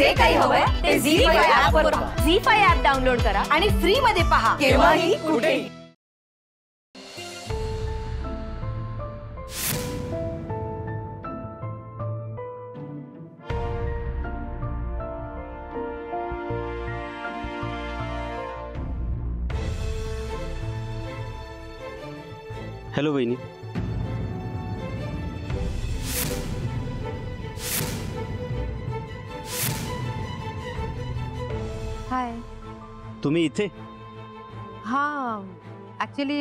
जे काही हवंय ते झी5 ऍप डाउनलोड करा आणि फ्री मध्ये पहा केव्हाही कुठेही। हेलो बहिणी, हाय। तुम्ही इथे? हाँ, ऍक्च्युअली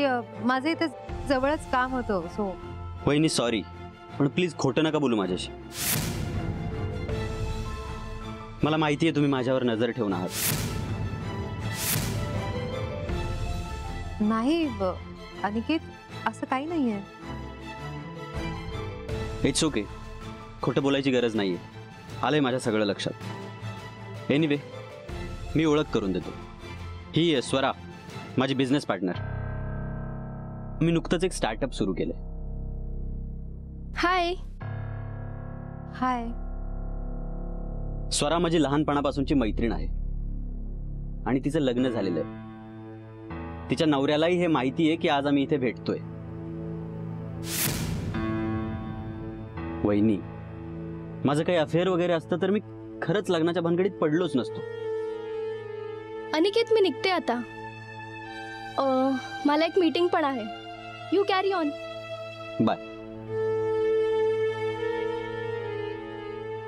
माझे इथे जवळच काम होतं। सो बहिणी सॉरी, पण प्लीज खोटं नका बोलू माझ्याशी। मला माहिती आहे तुम्ही माझ्यावर नजर ठेवून आहात। नाही अनिकेत, असं काही नाहीये। इट्स ओके, खोटं बोलायची गरज नाहीये। आलंय माझ्या सगळं लक्षात। एनिवे मी ओळख करून देतो। ही आहे स्वरा, माझी बिझनेस पार्टनर। मी नुकतंच एक स्टार्टअप सुरू केले। हाय हाय। स्वरा माझी लहानपणापासूनची मैत्रीण आहे आणि तिचं लग्न झालेलं आहे। तिच्या नवऱ्यालाही हे माहिती आहे की आज आम्ही इथे भेटतोय। वहिनी, माझं काही अफेअर वगैरे असतं तर मी खरंच लग्नाच्या भानगडीत पडलोच नसतो। अनिकेत मी निघते आता, मला एक मीटिंग पण आहे। You carry on, bye.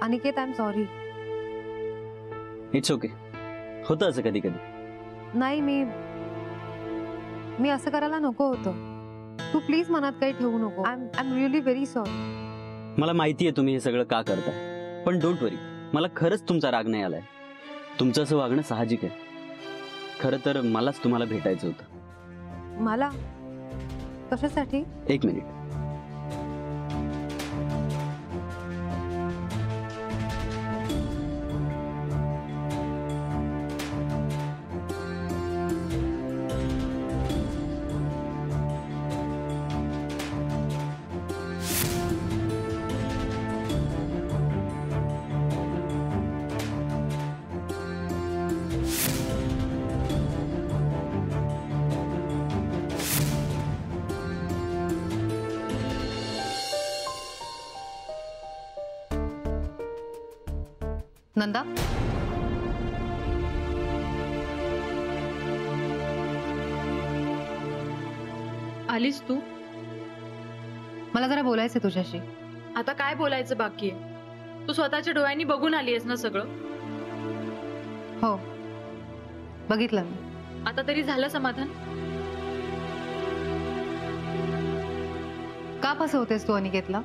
Aniket I am sorry. It's okay, होतं असं कधी कधी। नाही, मी असं करायला नको होतं। तू प्लीज मनात काही ठेवू नको। I am really very sorry. मला माहिती आहे तुम्ही हे सगळं का करताय, पण डोंट वरी, मला खरंच तुमचा राग नाही आलाय। तुमचं असं वागणं साहजिक आहे। खरं तर मलाच तुम्हाला भेटायचं होतं। मला? कशासाठी? एक मिनिट। नंदा, आलीस तू? मला जरा बोलायचं तुझ्याशी। आता काय बोलायचं बाकी आहे? तू स्वतःच्या डोळ्यांनी बघून आलीस ना सगळं? हो, बघितलं मी। आता तरी झालं समाधान? का फसवतेस तू अनिकेतला?